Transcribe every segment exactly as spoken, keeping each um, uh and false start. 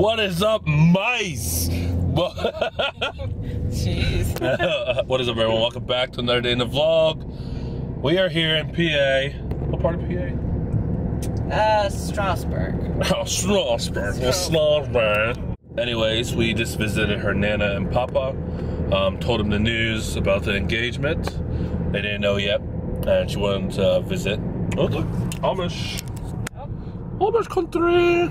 What is up, mice? Jeez. What is up, everyone? Welcome back to another day in the vlog. We are here in P A. What part of P A? Uh, Strasburg. Oh, Strasburg. Strasburg. Strasburg. Anyways, we just visited her Nana and Papa. Um, told them the news about the engagement. They didn't know yet, and she wanted to uh, visit. Oh, look, Amish. Amish country.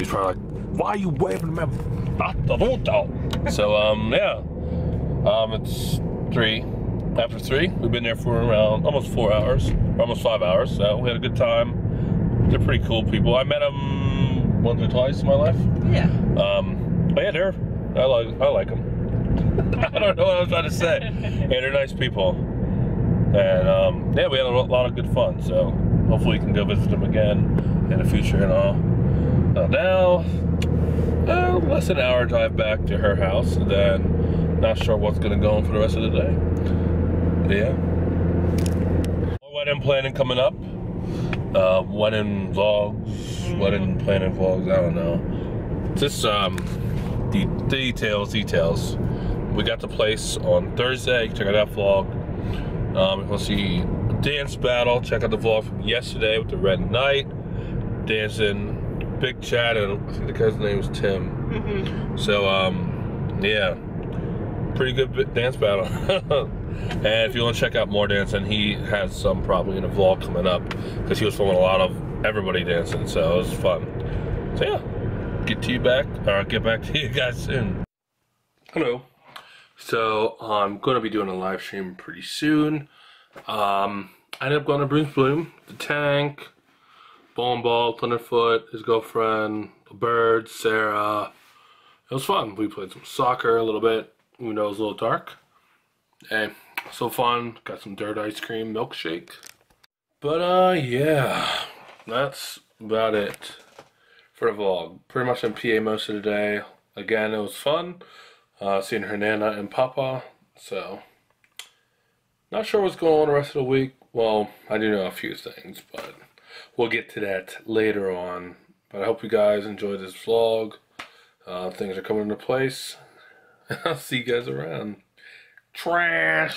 He's probably like, why are you waving at me? So, um, yeah. Um, it's three. After three, we've been there for around almost four hours, or almost five hours. So we had a good time. They're pretty cool people. I met them once or twice in my life. Yeah. Um, but yeah, they're, I like, I like them. I don't know what I was trying to say. Yeah, they're nice people. And, um, yeah, we had a lot of good fun. So hopefully we can go visit them again in the future and all. Uh, now, uh, less than an hour drive back to her house, and then not sure what's going to go on for the rest of the day. But yeah. More wedding planning coming up. Uh, wedding vlogs, wedding planning vlogs, I don't know. Just um, de details, details. We got the place on Thursday, check out that vlog. Um, we'll see dance battle, check out the vlog from yesterday with the Red Knight, dancing. Big Chad, and I think the guy's name was Tim. Mm-hmm. So, um, yeah, pretty good dance battle. And if you want to check out more dancing, he has some probably in a vlog coming up because he was filming a lot of everybody dancing, so it was fun. So yeah, get to you back, or get back to you guys soon. Hello. So I'm going to be doing a live stream pretty soon. Um, I ended up going to Bruce Bloom, the tank, Bowling Ball, Thunderfoot, his girlfriend, the bird, Sarah. It was fun. We played some soccer a little bit, even though it was a little dark. Hey, so fun. Got some dirt ice cream, milkshake. But, uh, yeah. That's about it for the vlog. Pretty much in P A most of the day. Again, it was fun. Uh, seeing her Nana and Papa. So, not sure what's going on the rest of the week. Well, I do know a few things, but we'll get to that later on. But I hope you guys enjoyed this vlog. Uh, things are coming into place. I'll see you guys around. Trash!